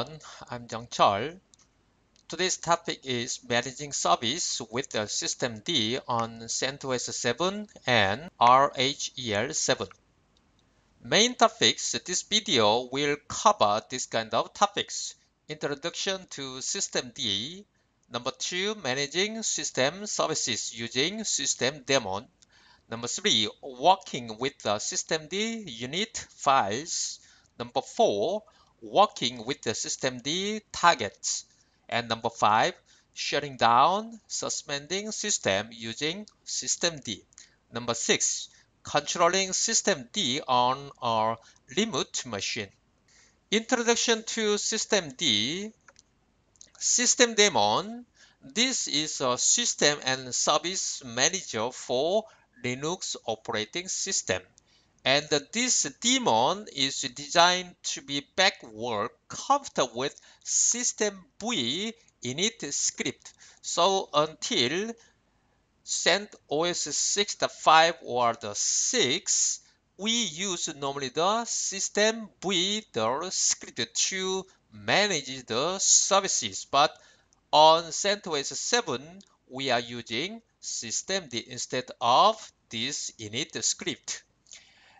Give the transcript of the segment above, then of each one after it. everyone, I'm Jung Chol. Today's topic is managing service with the Systemd on CentOS 7 and RHEL 7. Main topics: this video will cover this kind of topics. Introduction to Systemd. Number 2, managing system services using system daemon. Number 3, working with the Systemd unit files. Number 4, working with the Systemd targets. And number 5, shutting down, suspending system using Systemd. Number 6, controlling Systemd on our remote machine. Introduction to Systemd. System daemon. This is a system and service manager for Linux operating system. And this daemon is designed to be backward coupled with System V init script. So until CentOS 6.5 or the 6, we use normally the System V script to manage the services. But on CentOS 7, we are using Systemd instead of this init script.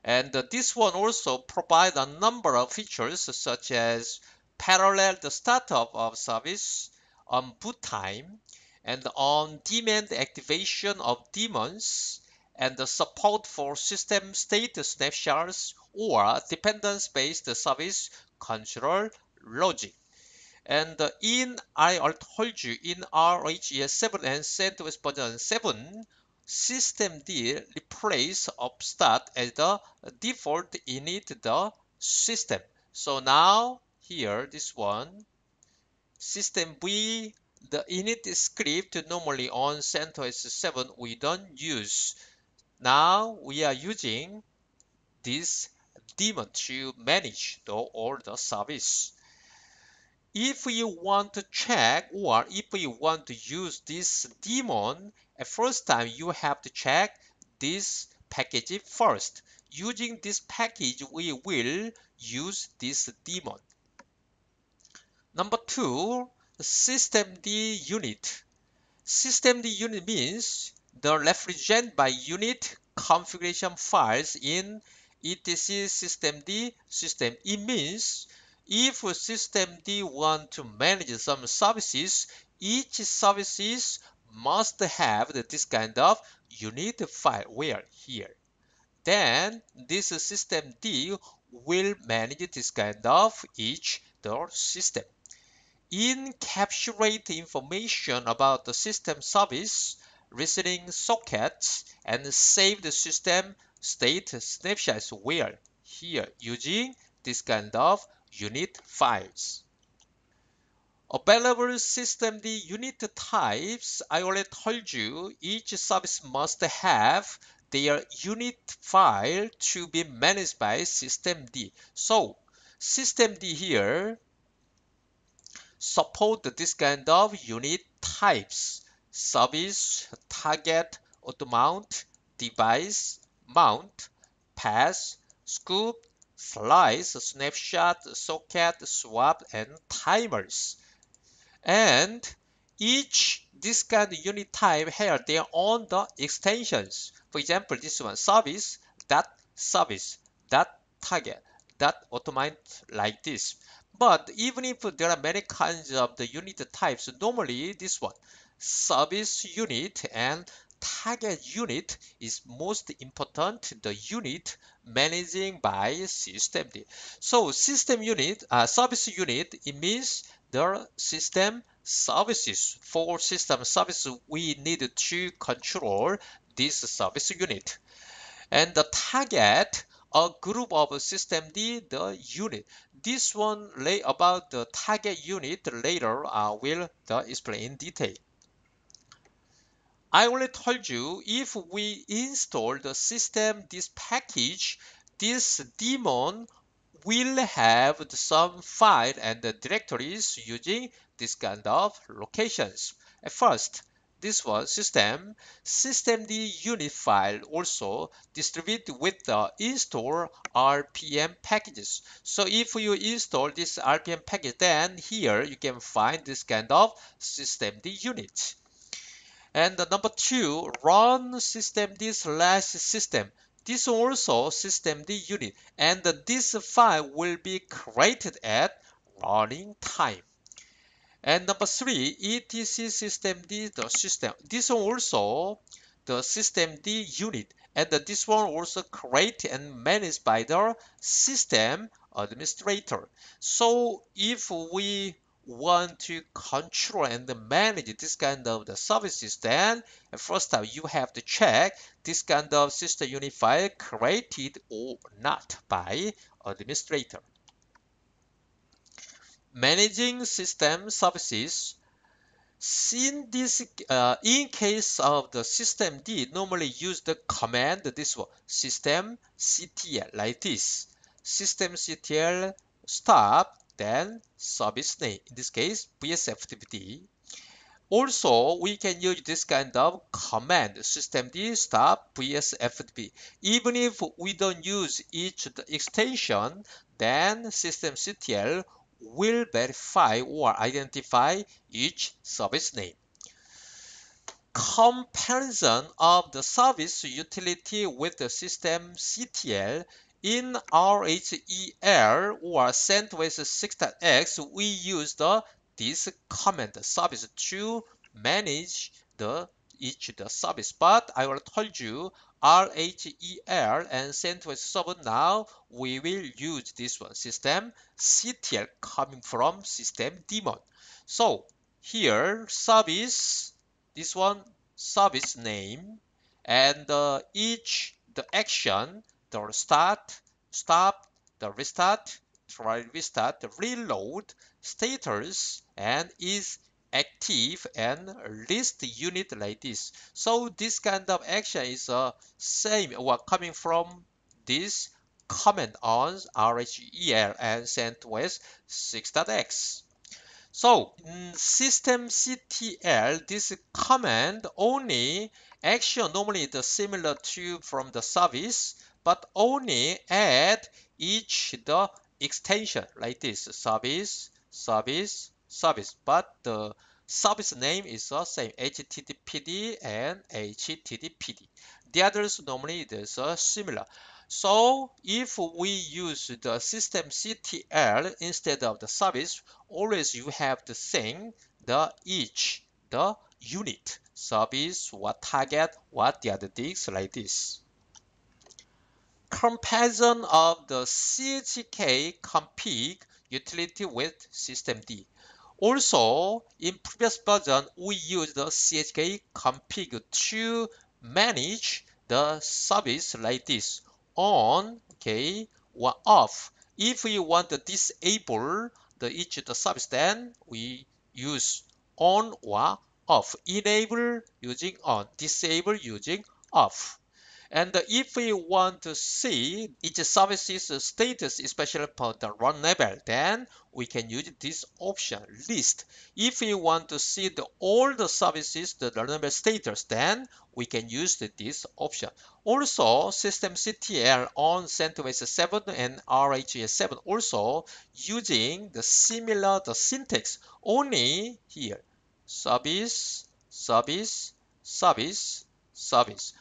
And this one also provides a number of features such as parallel the startup of service on boot time and on demand activation of daemons and the support for system state snapshots or dependence-based service control logic. And I told you in RHEL 7 and CentOS version 7, Systemd replace upstart as the default init the system. So now here this one, System V, the init script normally on CentOS 7 we don't use. Now we are using this daemon to manage all the service. If you want to check or if you want to use this daemon, at first time you have to check this package first. Using this package, we will use this daemon. Number 2, Systemd unit. Systemd unit means the represent by unit configuration files in etc systemd system. It means if Systemd want to manage some services, each services must have this kind of unit file where here. Then this Systemd will manage this kind of each the system. Encapsulate information about the system service, receiving sockets, and save the system state snapshots where here using this kind of unit files. Available Systemd unit types. I already told you each service must have their unit file to be managed by Systemd. So Systemd here support this kind of unit types: service, target, auto mount, device, mount, pass, scoop, slice, snapshot, socket, swap, and timers. And each this kind of unit type here they are on the extensions. For example, this one service.target.automount like this. But even if there are many kinds of the unit types, normally this one service unit and target unit is most important, the unit managing by Systemd. So service unit, it means the system services. For system services, we need to control this service unit. And the target, a group of Systemd, the unit. This one about the target unit later will explain in detail. I already told you if we install the system this package, this daemon will have some file and the directories using this kind of locations. At first, this one, systemd unit file also distributed with the install RPM packages. So if you install this RPM package, then here you can find this kind of systemd unit. And number two, run systemd/system. This also systemd unit, and this file will be created at running time. And number three, etc/systemd.system. This one also the systemd unit, and this one also created and managed by the system administrator. So if we want to control and manage this kind of the services, then first time you have to check this kind of system unit file created or not by administrator. Managing system services. In this in case of the systemd, normally use the command, this one, systemctl, like this, systemctl stop, then service name, in this case vsftpd. Also we can use this kind of command, systemd stop vsftpd. Even if we don't use each the extension, then systemctl will verify or identify each service name. Comparison of the service utility with the systemctl. In RHEL or CentOS 6.x, we use this command service to manage each service. But I already told you RHEL and CentOS server, now we will use this one, systemctl, coming from system daemon. So here service, this one service name, and each the action, the restart, stop, the restart, try restart, the reload, status, and is active, and list unit, like this. So this kind of action is same or coming from this command on RHEL and CentOS 6.x. So systemctl, this command only action, normally the similar to from the service, but only add each the extension, like this, service, service, service. But the service name is the same, HTTPD and HTTPD. The others normally is similar. So if we use the systemctl instead of the service, always you have the same, the each, the unit, service, what target, what the other things, like this. Comparison of the chk-config utility with systemd. Also, in previous version, we used the chk-config to manage the service, like this, on, okay, or off. If we want to disable each service, then we use on or off. Enable using on, disable using off. And if we want to see each service's status, especially for the run level, then we can use this option, list. If we want to see all the services, the run level status, then we can use this option. Also, systemctl on CentOS 7 and RHEL 7 also using the similar syntax, only here, service, service, service, service.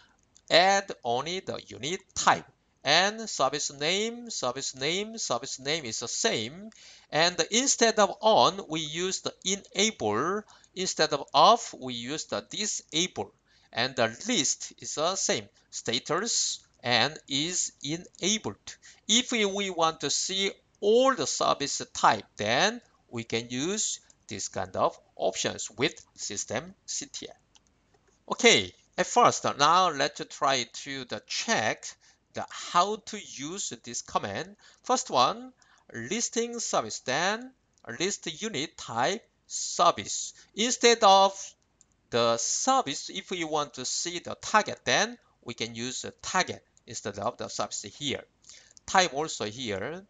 Add only the unit type, and service name, service name, service name is the same. And instead of on, we use the enable. Instead of off, we use the disable. And the list is the same, status and is enabled. If we want to see all the service type, then we can use this kind of options with systemctl. Okay. At first, now let's try to check how to use this command. First one, listing service, then list unit type service. Instead of the service, if we want to see the target, then we can use the target instead of the service here. Type also here.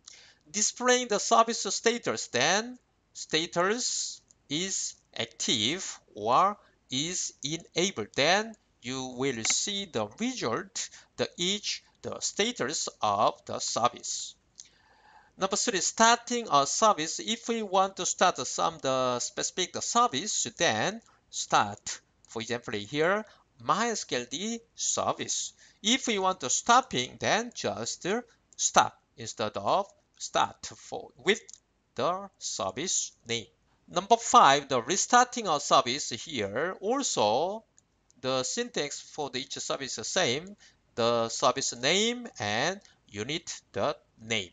Displaying the service status, then status is active or is enabled, then you will see the result, the status of the service. Number three, starting a service. If we want to start some specific service, then start. For example, here MySQL service. If we want to stopping, then just stop instead of start with the service name. Number five, the restarting a service. Here also the syntax for each service is the same. The service name and unit the name.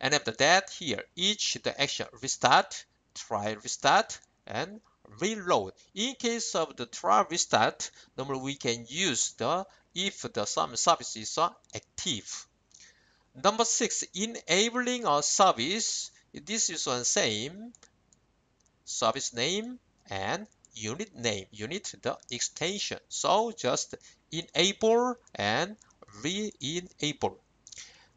And after that, here each the action restart, try restart, and reload. In case of the try restart, normally we can use the if the some services are active. Number six, enabling a service. This is the same service name and unit name, unit the extension. So just enable and re-enable.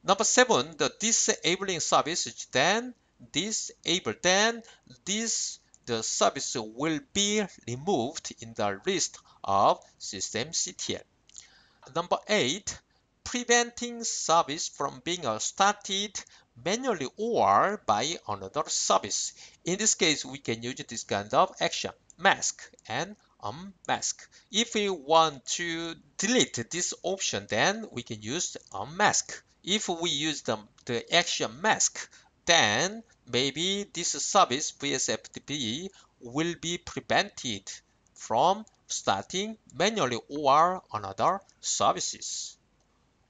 Number seven, the disabling service. Then disable, then the service will be removed in the list of systemctl. Number eight, preventing service from being started manually or by another service. In this case, we can use this kind of action, mask and unmask. If we want to delete this option, then we can use unmask. If we use the action mask, then maybe this service vsftpd will be prevented from starting manually or on other services.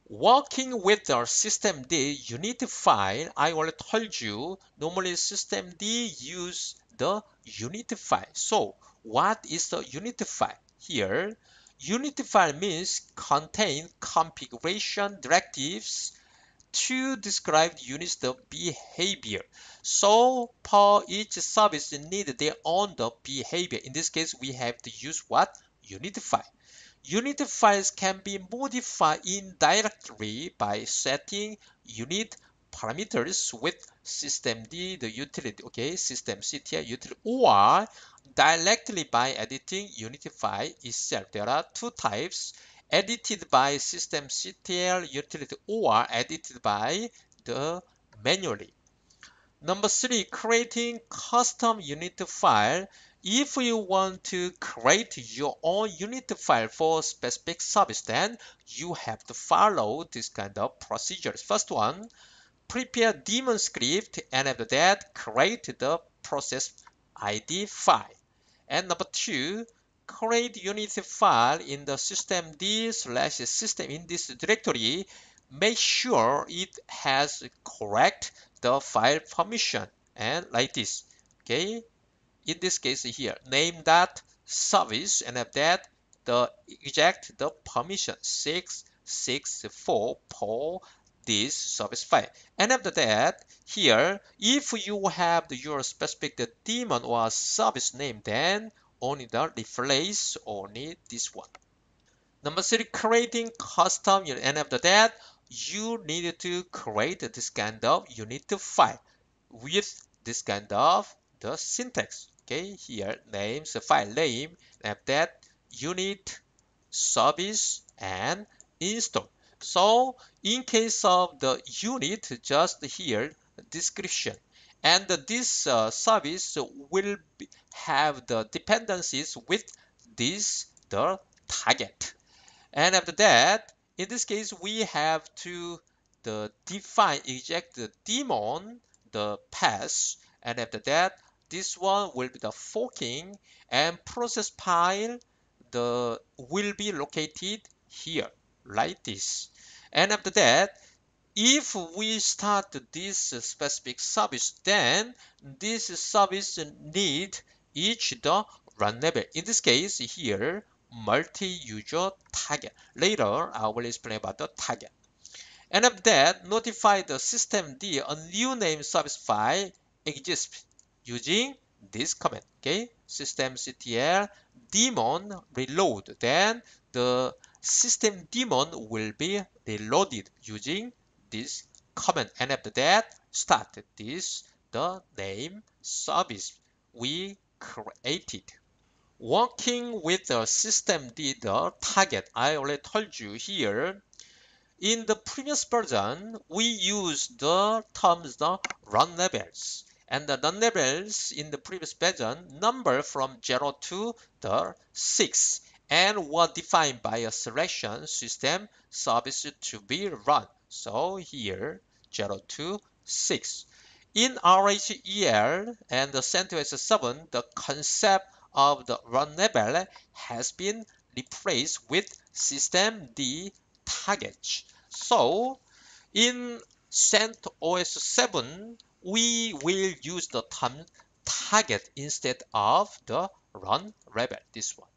Working with the systemd unit file, I already told you normally systemd use the unit file. So what is the unit file? Here unit file means contain configuration directives to describe units the behavior. So for each service need their own the behavior. In this case, we have to use what? Unit file. Unit files can be modified indirectly by setting unit parameters with systemd the utility, okay, systemctl utility, or directly by editing unit file itself. There are two types: edited by systemctl utility or edited by the manually. Number three, creating custom unit file. If you want to create your own unit file for specific service, then you have to follow this kind of procedures. First one, prepare daemon script, and after that, create the process ID file. And number two, create unit file in the systemd/system. In this directory, make sure it has correct the file permission, and like this, okay. In this case here, name that service, and after that, the exact the permission 664 for this service file. And after that, here, if you have your specific the daemon or service name, then only the replace only this one. Number three, creating custom unit, and after that, you need to create this kind of unit file with this kind of the syntax. Okay, here names file name, and that unit service and install. So in case of the unit, just here description, and this service will have the dependencies with this the target. And after that, in this case, we have to define exact the daemon the path, and after that, this one will be the forking, and process file will be located here like this. And after that, if we start this specific service, then this service need each the run level. In this case here multi-user target. Later I will explain about the target. And after that, notify the systemd a new name service file exists using this command, okay, systemctl daemon reload. Then the system daemon will be reloaded using this command, and after that start this the name service we created. working with the systemd, the target. I already told you here. In the previous version, we used the terms the run levels. And the run levels in the previous version number from 0 to the 6 and were defined by a selection system service to be run. So here 0 to 6. In RHEL and the CentOS 7, the concept of the run level has been replaced with systemd target. So in CentOS 7, we will use the term target instead of the run level, this one.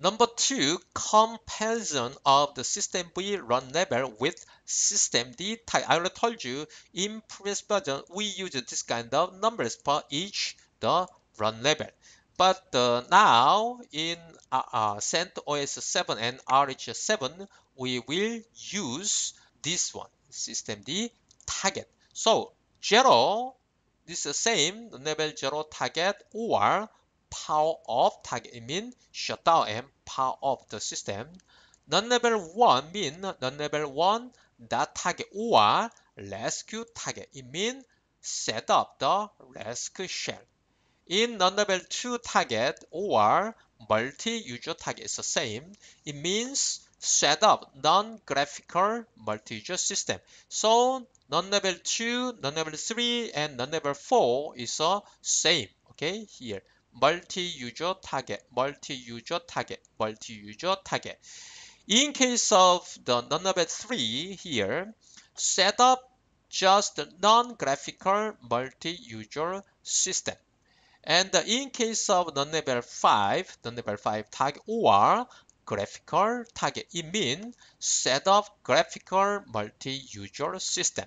Number two, comparison of the system V run level with systemd target. I already told you in previous version we used this kind of numbers for each the run level. But now in CentOS 7 and RH 7, we will use this one, systemd target. So 0, this is the same, level 0 target or power off target. It means shut down and power off the system. Non-level 1 means non-level 1 that target or rescue target. It means set up the rescue shell. In non-level 2 target or multi-user target is the same. It means set up non-graphical multi-user system. So non-level 2, non-level 3, and non-level 4 is the same. Okay, here. Multi-user target, multi-user target, multi-user target. In case of the non-level 3 here, set up just the non-graphical multi-user system. And in case of non-level 5 target or graphical target, it means set up graphical multi-user system.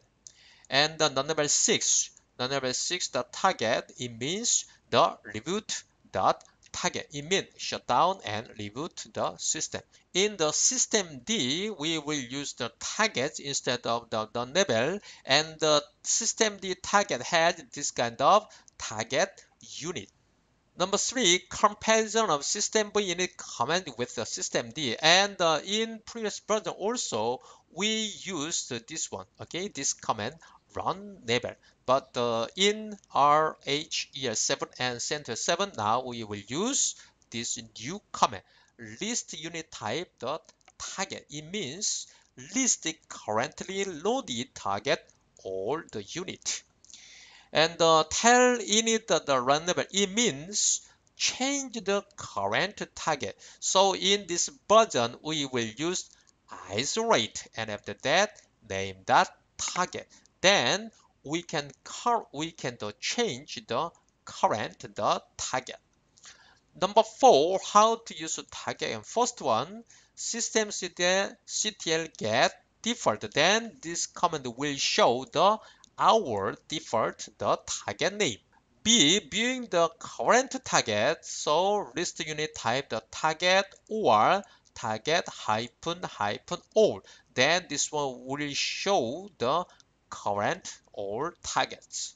And the non-level 6, the target, it means the reboot dot target. It means shut down and reboot the system. In the systemd, we will use the target instead of the non-level, and the systemd target has this kind of target unit. Number three, comparison of system v unit command with the systemd. And in previous version also we used this one. Okay, this command run level. But in RHEL 7 and CentOS 7, now we will use this new command, list unit type dot target. It means list currently loaded target or the unit. And tell init the run level. It means change the current target. So in this version, we will use isolate and after that name that target. Then we can change the current the target. Number four, how to use target. And first one, systemctl get default. Then this command will show the our default the target name. B, viewing the current target. So list unit type the target or target --all. Then this one will show the current or targets.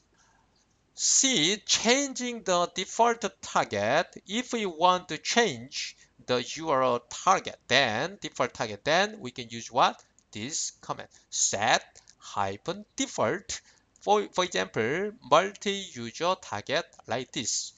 C, changing the default target. If we want to change the URL target, then default target, then we can use what? This command, set -default. For example, multi-user target like this.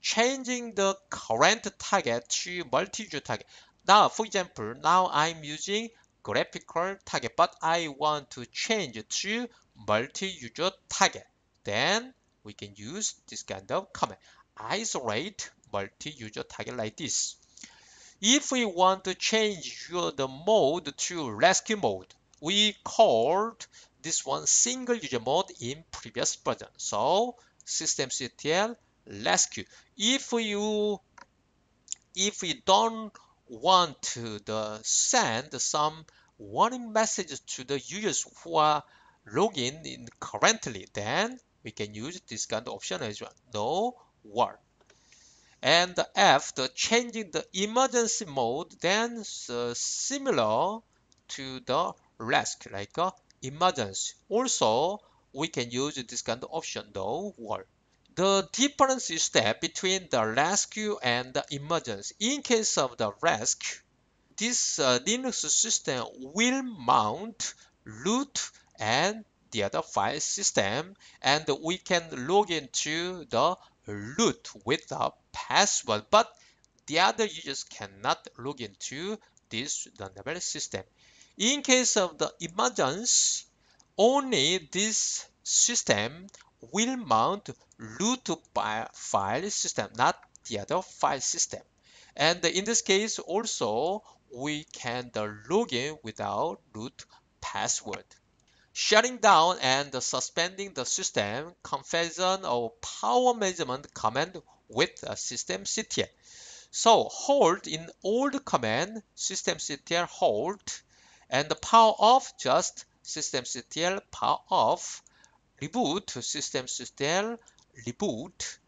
Changing the current target to multi-user target. Now, for example, now I'm using graphical target, but I want to change it to multi-user target. Then we can use this kind of command, isolate multi-user target like this. If we want to change the mode to rescue mode, we called this one single user mode in previous version. So systemctl rescue. If we don't want to send some warning messages to the users who are logging in currently, then we can use this kind of option as well, no warn. And after changing the emergency mode, then similar to the rescue, like emergency. Also we can use this kind of option, no warn. The difference is that between the rescue and the emergency. In case of the rescue, this Linux system will mount root and the other file system, and we can log into the root with a password, but the other users cannot log into this vulnerable system. In case of the emergency, only this system will mount root file system, not the other file system. And in this case also, we can log in without root password. Shutting down and suspending the system, configuration of power measurement command with systemctl. So hold in old command, systemctl hold, and the power off, just systemctl power off, reboot, systemctl reboot,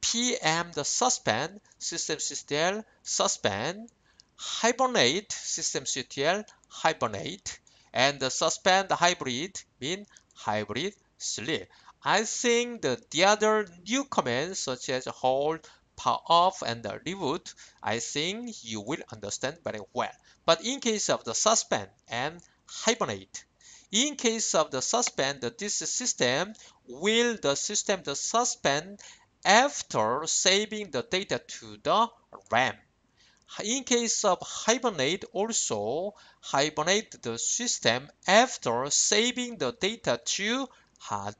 pm the suspend, systemctl suspend, hibernate, systemctl hibernate, and the suspend hybrid mean hybrid sleep. I think the other new commands such as hold, power off, and the reboot, I think you will understand very well. But in case of the suspend and hibernate, in case of the suspend, this system will suspend after saving the data to the RAM. In case of hibernate also, hibernate the system after saving the data to hard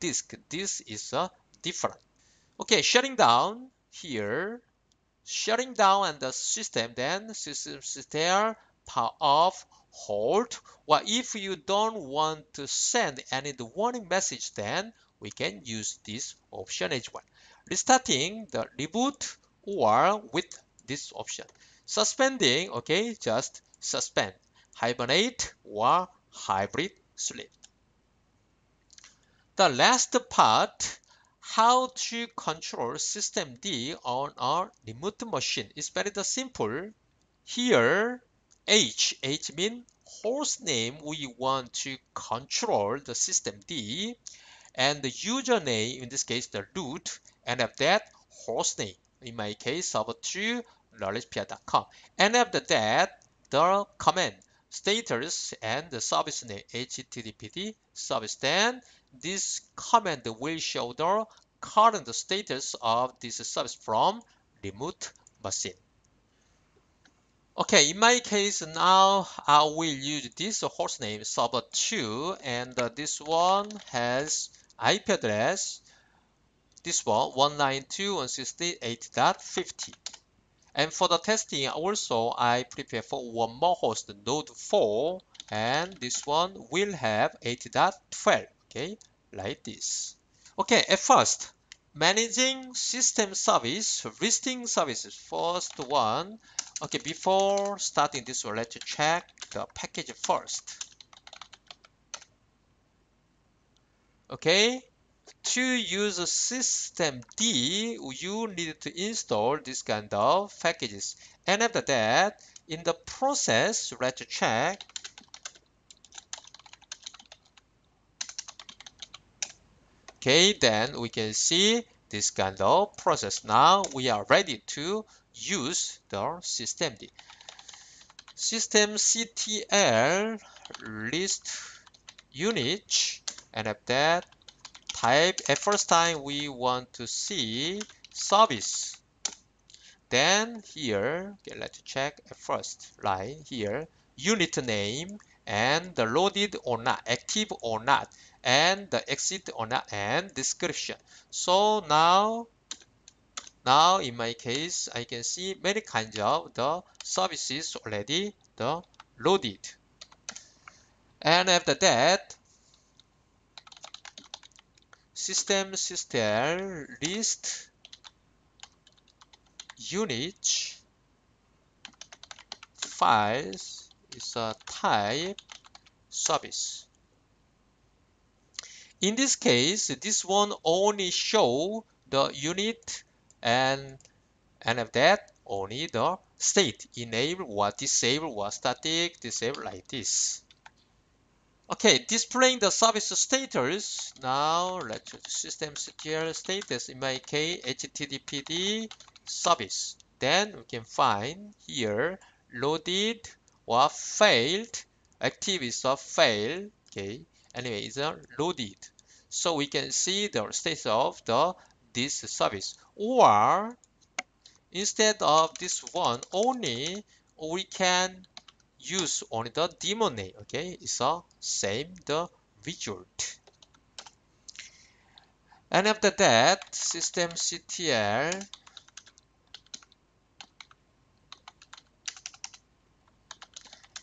disk. This is different. Okay, shutting down here. Shutting down and the system, then systemctl power off hold. Well, if you don't want to send any warning message, then we can use this option as well. Restarting the reboot or with this option. Suspending, okay, just suspend. Hibernate or hybrid sleep. The last part, how to control systemd on a remote machine, is very simple. Here, H means host name. We want to control the systemd, and the username, in this case the root, and after that host name. In my case, server2 KnowledgePia.com, and after that the command status and the service name, HTTPD service. Then this command will show the current status of this service from remote machine. Okay, in my case now I will use this hostname server2, and this one has IP address, this one 192.168.50. And for the testing also, I prepare for one more host, node 4, and this one will have 8.12, okay, like this. Okay, at first, managing system service, listing services, first one. Okay, before starting this one, let's check the package first. Okay. To use systemd, you need to install this kind of packages. And after that, in the process, let's check. Okay, then we can see this kind of process. Now we are ready to use the systemd. Systemctl list unit, and after that, type, at first time we want to see service. Then here, okay, let's check at first line here, unit name, and the loaded or not, active or not, and the exit or not, and description. So now in my case, I can see many kinds of the services already the loaded. And after that, systemctl list unit files is a type service. In this case, this one only show the unit, and of that only the state, enable or disable or static disable, like this. Okay, displaying the service status. Now let's systemctl status, in my case HTTPD service. Then we can find here loaded or failed, active is a failed. Okay, anyway, it's a loaded. So we can see the status of this service. Or instead of this one only, we can use only the daemon name. Okay, it's the same the result. And after that, systemctl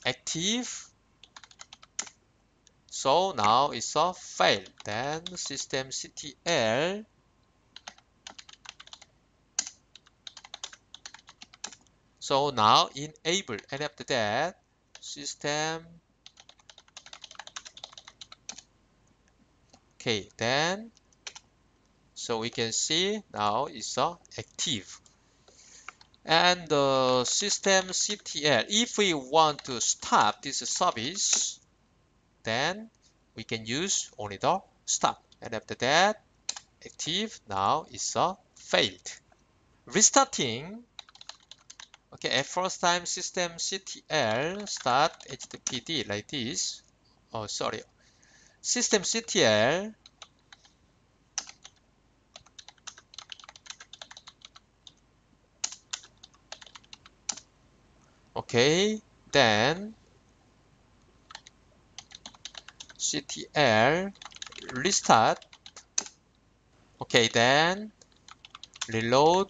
active. So now it's a fail. Then systemctl so now enable. And after that, system. Okay, then so we can see now it's active. And the systemctl, if we want to stop this service, then we can use only the stop. And after that, active. Now it's failed. Restarting. Okay, at first time systemctl start HTTPD like this. Oh, sorry. Systemctl okay, then ctl restart. Okay, then reload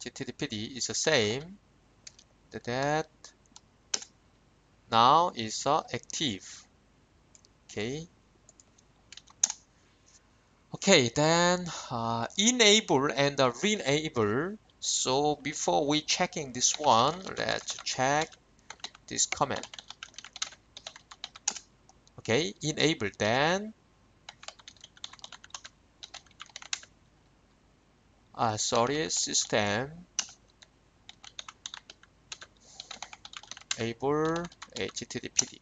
HTTPD is the same. That now is active. Okay. Okay, then enable and re-enable. So before we checking this one, let's check this command. Okay, enable. Then sorry, system enable HTTPD.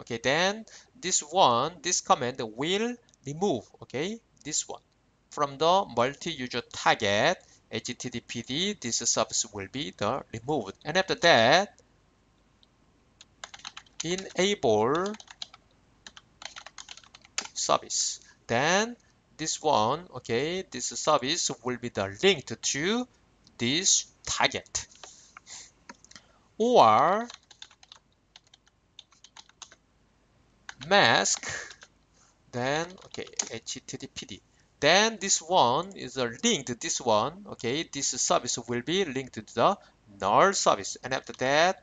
Okay, then this one, this command will remove, okay, this one from the multi-user target HTTPD. This service will be the removed. And after that, enable service. Then this one, okay, this service will be the linked to this target. Or mask, then okay, HTTPD. Then this one is a linked to this one. Okay, this service will be linked to the null service. And after that,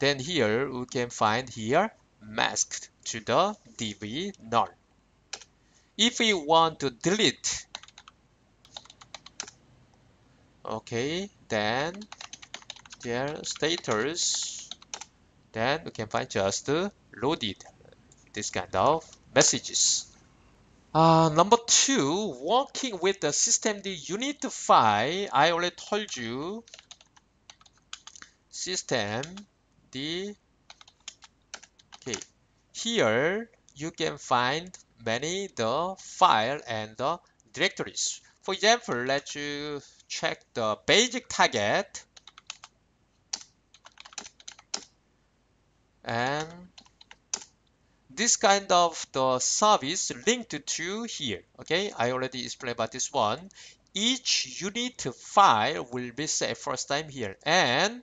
then here we can find here masked to the DB null. If we want to delete, okay, then their status, then we can find just loaded, this kind of messages. Number two, working with the systemd unit file. I already told you systemd. Okay, here you can find many the file and the directories. For example, let's check the basic target. And this kind of the service linked to here. Okay, I already explained about this one. Each unit file will be saved first time here. And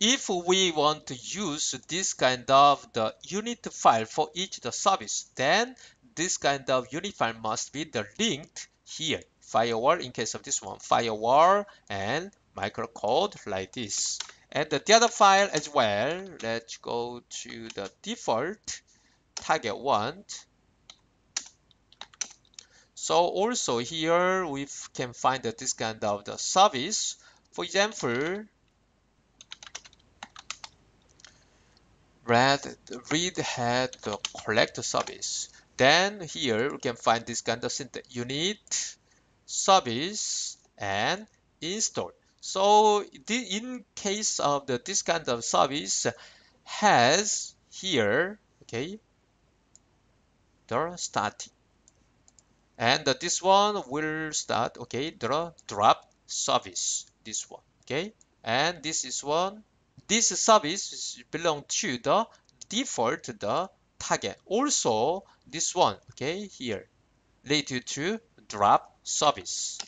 if we want to use this kind of the unit file for each the service, then this kind of unit file must be the linked here. Firewall in case of this one, firewall and microcode like this. And the other file as well. Let's go to the default target one. So also here we can find this kind of the service. For example, read had the collect service. Then here we can find this kind of syntax, unit, service, and install. So in case of this kind of service has here, okay, the start, and this one will start, okay, the drop service, this one, okay, and this is one, this service belong to the default the target, also this one, okay, here related to drop service.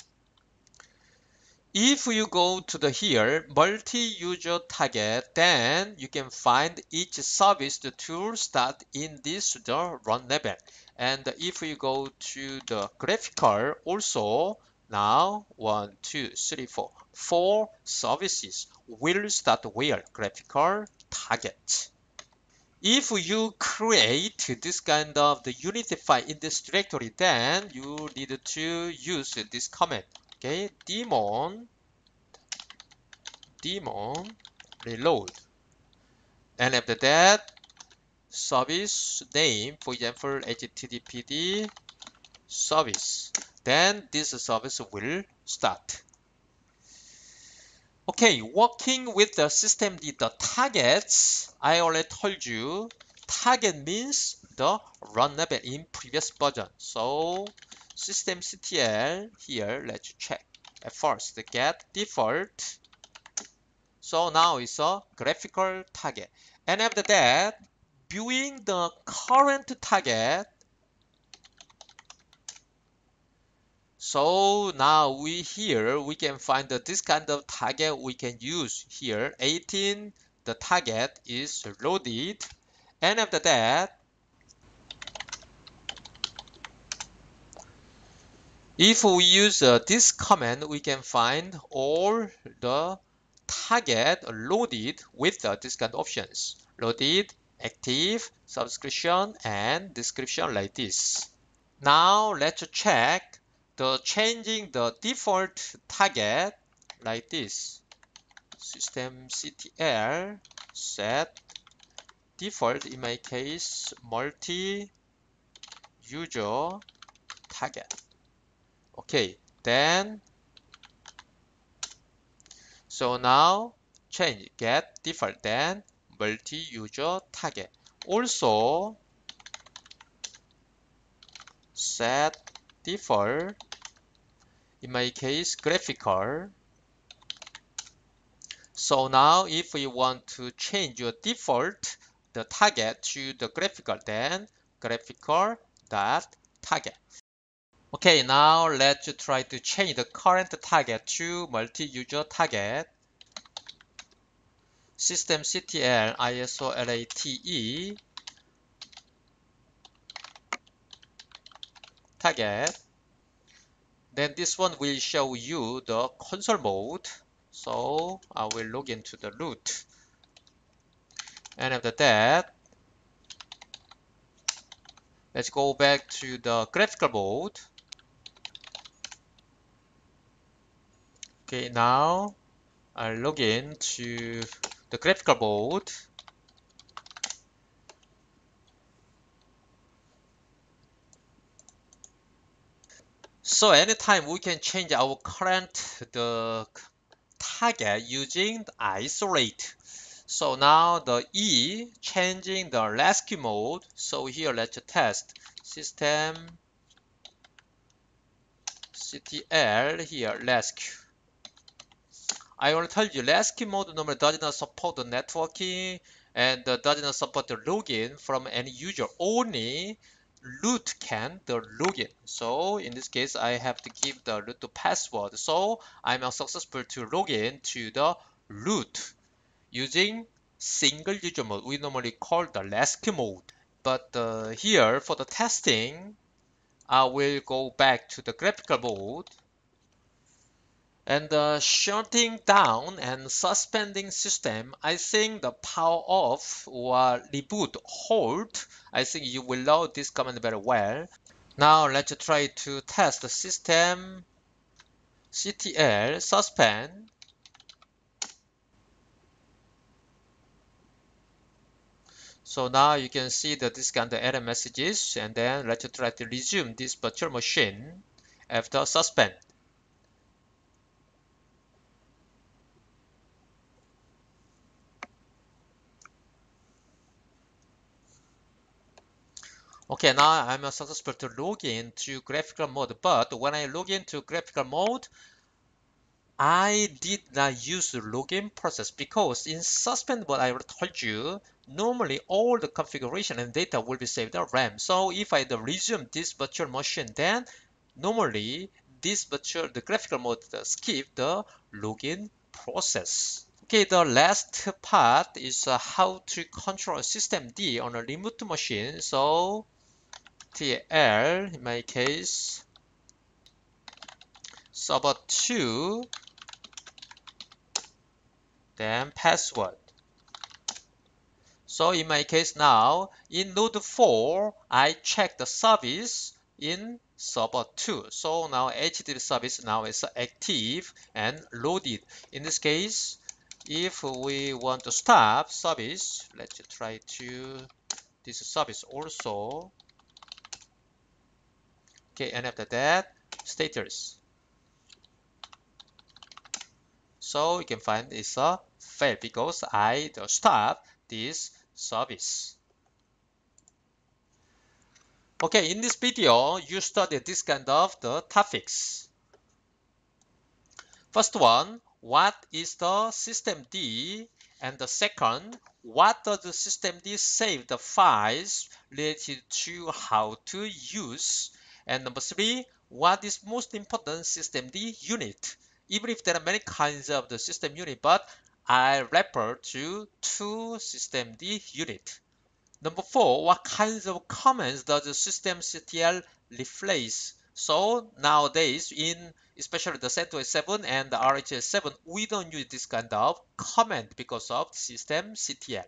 If you go to the here multi-user target, then you can find each service to start in this the run level. And if you go to the graphical, also now 4 services will start where graphical target. If you create this kind of the unity file in this directory, then you need to use this command. Okay, daemon reload, and after that service name, for example HTTPD service, then this service will start. Okay, working with the systemd, the targets, I already told you target means the run level in previous version. So systemctl here, let's check at first the get default, so now it's a graphical target, and after that viewing the current target, so now we here we can find that this kind of target we can use here 18, the target is loaded, and after that if we use this command, we can find all the target loaded with this kind of options. Loaded, active, subscription, and description like this. Now let's check the changing the default target like this. Systemctl set default, in my case, multi-user target. Okay, then so now change get default, then multi-user target, also set default, in my case graphical. So now if we want to change your default the target to the graphical, then graphical dot target. Okay, now let's try to change the current target to multi-user target. Systemctl isolate target. Then this one will show you the console mode. So I will log into the root. And after that, let's go back to the graphical mode. Okay, now I log in to the graphical mode. So anytime we can change our current the target using the isolate. So now the E changing the rescue mode. So here let's test systemctl here rescue. I already told you rescue mode normally does not support the networking and does not support the login from any user. Only root can the login. So in this case, I have to give the root the password. So I'm successful to login to the root using single user mode. We normally call the rescue mode. But here for the testing, I will go back to the graphical mode. And shutting down and suspending system, I think the power off or reboot hold, I think you will know this command very well. Now let's try to test the system ctl suspend. So now you can see that this kind of error messages, and then let's try to resume this virtual machine after suspend. Okay, now I'm successful to log in to graphical mode, but when I log into graphical mode, I did not use the login process because in Systemd, what I told you, normally all the configuration and data will be saved on RAM. So if I resume this virtual machine, then normally this virtual, the graphical mode skip the login process. Okay, the last part is how to control Systemd on a remote machine. So TL in my case, server2. Then password. So in my case now, in node 4, I check the service in server 2. So now HTTP service now is active and loaded. In this case, if we want to stop service, let's try to this service also. Okay, and after that, status. So you can find it's a fail because I stop this service. Okay, in this video, you study this kind of the topics. First one, what is the Systemd? And the second, what does the Systemd save the files related to how to use? And number three, what is most important Systemd unit? Even if there are many kinds of the system unit, but I refer to two Systemd unit. Number four, what kinds of commands does the systemctl replace? So nowadays, in especially the CentOS 7 and the RHEL 7, we don't use this kind of command because of systemctl.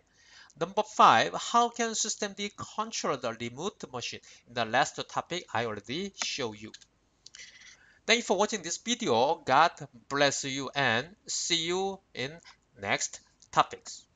Number five, how can Systemd control the remote machine? In the last topic, I already show you. Thank you for watching this video. God bless you and see you in next topics.